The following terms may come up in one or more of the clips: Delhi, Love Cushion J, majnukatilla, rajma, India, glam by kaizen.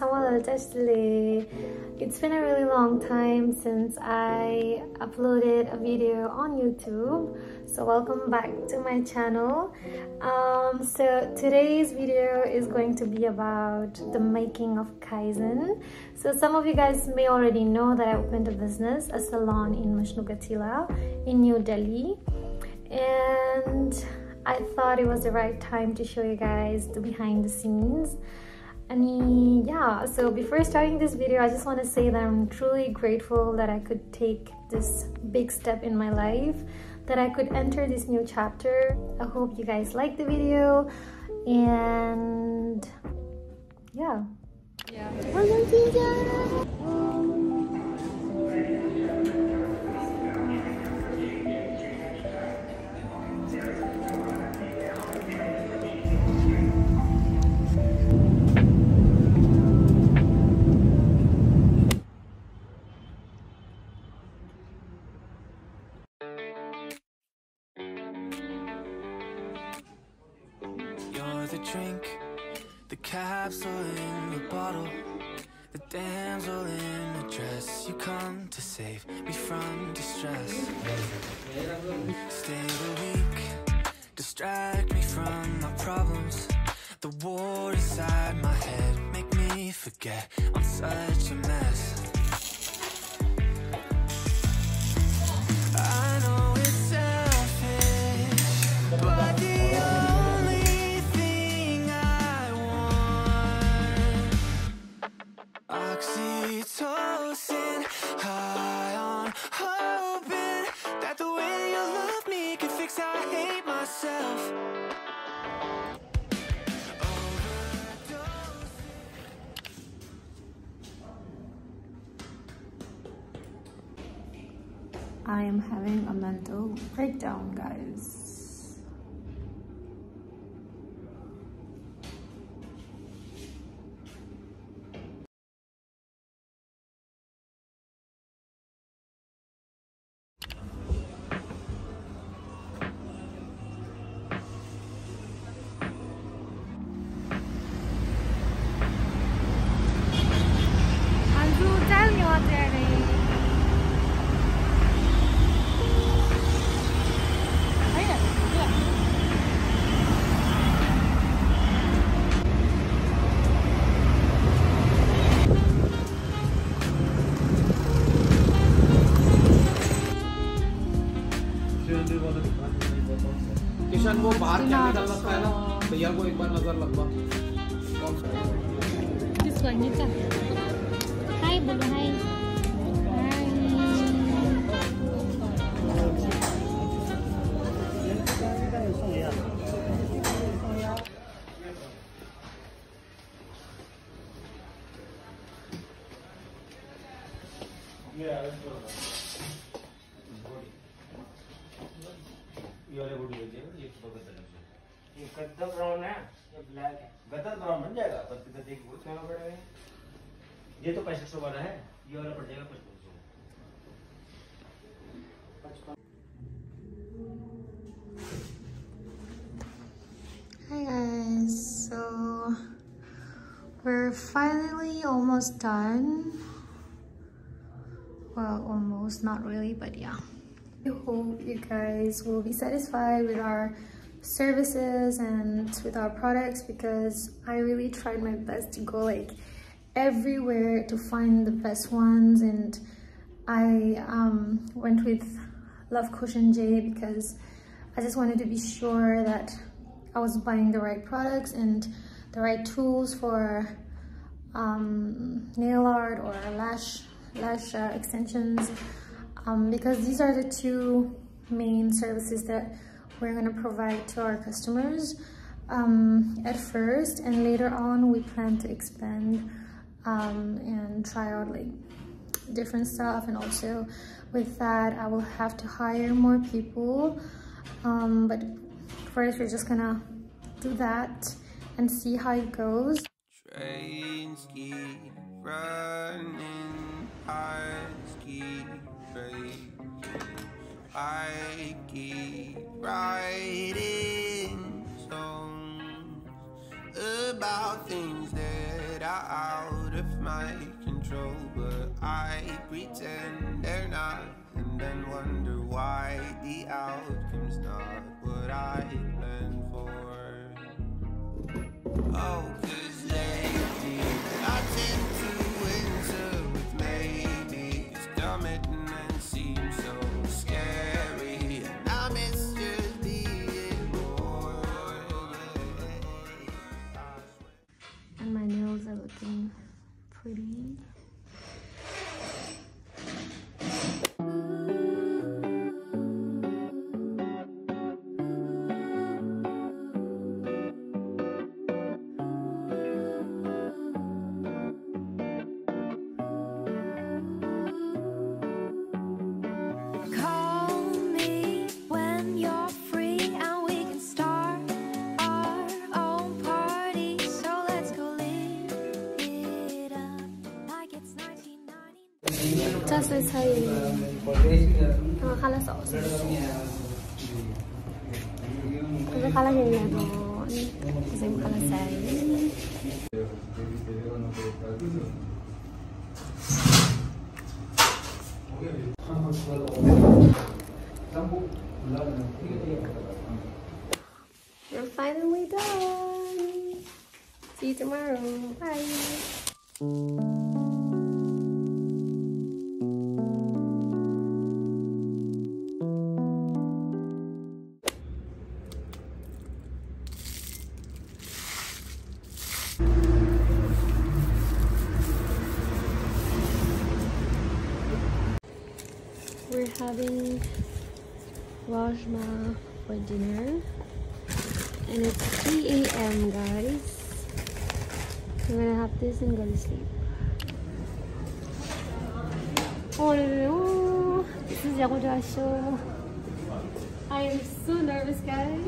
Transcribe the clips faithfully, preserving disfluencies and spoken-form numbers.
and it's been a really long time since I uploaded a video on YouTube, so welcome back to my channel. Um, so today's video is going to be about the making of kaizen. So some of you guys may already know that I opened a business, a salon in Majnukatilla in New Delhi, and I thought it was the right time to show you guys the behind the scenes. And yeah, so before starting this video, I just want to say that I'm truly grateful that I could take this big step in my life, that I could enter this new chapter. I hope you guys like the video, and yeah. Yeah. The drink, the capsule in the bottle, the damsel in the dress. You come to save me from distress. Stay the weak, distract me from my problems. The war inside my head, make me forget I'm such a mess. I am having a mental breakdown, guys. Anju, tell me what they are doing. Kishan वो बाहर क्या निकल सकता है ना, तो यार वो एक बार नजर लगवा। किसको नीचा? हाय बोलो हाय। ये वाले बॉडी होते हैं, ये बगल में होते हैं। ये गद्दा ब्राउन है, ये ब्लैक है। गद्दा ब्राउन बन जाएगा, पर कितना देख वो चला पड़ेगा। ये तो पैंसठ सौ वाला है, ये वाला पड़ जाएगा पचपन सौ। Hi guys, so we're finally almost done. Well, almost, not really, but yeah. I hope you guys will be satisfied with our services and with our products, because I really tried my best to go like everywhere to find the best ones, and I um, went with Love Cushion J because I just wanted to be sure that I was buying the right products and the right tools for um, nail art or lash, lash uh, extensions. Um, because these are the two main services that we're going to provide to our customers um, at first, and later on we plan to expand um, and try out like different stuff, and also with that I will have to hire more people, um, but first we're just gonna do that and see how it goes. Trains keep running, hearts keep breaking. I keep writing songs about things that are out wonder why the outcome's not what I planned for. Oh, cause lately I tend to winter with maybe. It's dumb it and then seems so scary, and I miss just being bored. And my nails are looking pretty. Just is how you color sauce. The color is the same color size. We're finally done. See you tomorrow. Bye. We're having rajma for dinner, and it's three A M guys. We're gonna have this and go to sleep. Oh, no. This is Yagudasho. I am so nervous, guys.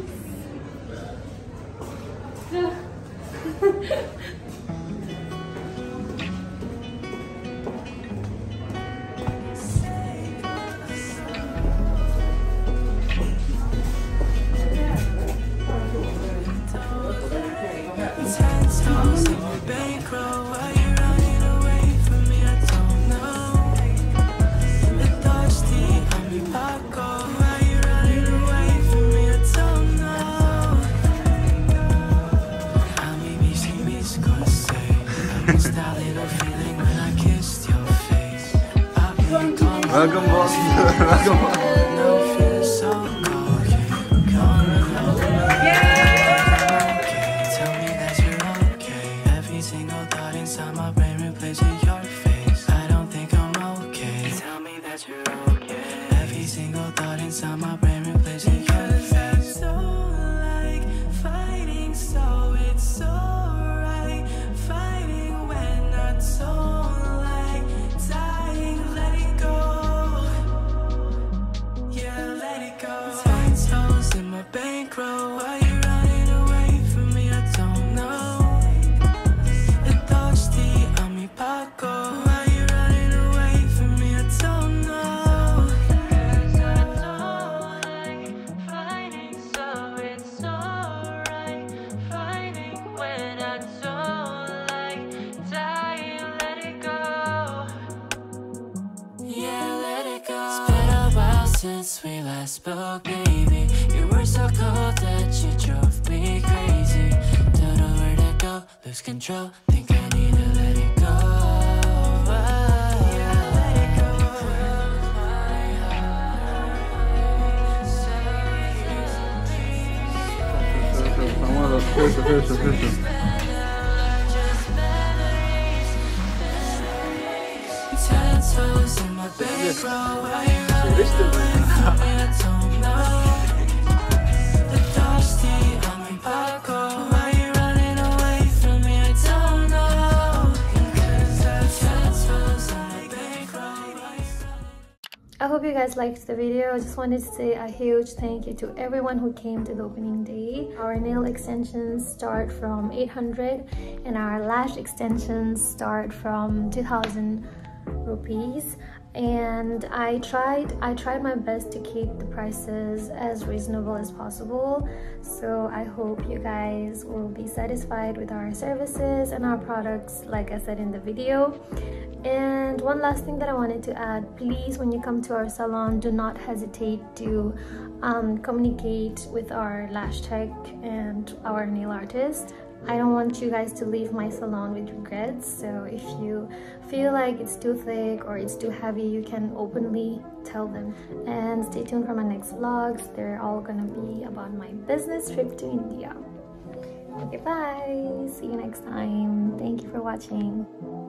Welcome, boss. Welcome, boss. Tell me that you're okay. Every single thought inside my brain replacing your face. I don't think I'm okay. Tell me that you're okay. Every single thought inside my brain replacing your face. I'm so like fighting, so it's alright. Fighting when not so. Since we last spoke, baby, you were so cold that you drove me crazy. Don't know where to go, lose control. Think I need to let it go. Yeah, let it go. My heart, say you need me. Tattoos in my background. Why you running away? I don't know. The dusty on me, Paco. Why you running away from me? I don't know. Cause I transfers I think right. I hope you guys liked the video. I just wanted to say a huge thank you to everyone who came to the opening day. Our nail extensions start from eight hundred and our lash extensions start from two thousand rupees. And I tried I tried my best to keep the prices as reasonable as possible, so I hope you guys will be satisfied with our services and our products. Like I said in the video, And one last thing that I wanted to add, please, when you come to our salon, do not hesitate to um, communicate with our lash tech and our nail artist. I don't want you guys to leave my salon with regrets, so if you feel like it's too thick or it's too heavy, you can openly tell them. And stay tuned for my next vlogs. They're all gonna be about my business trip to India. Okay, bye! See you next time. Thank you for watching.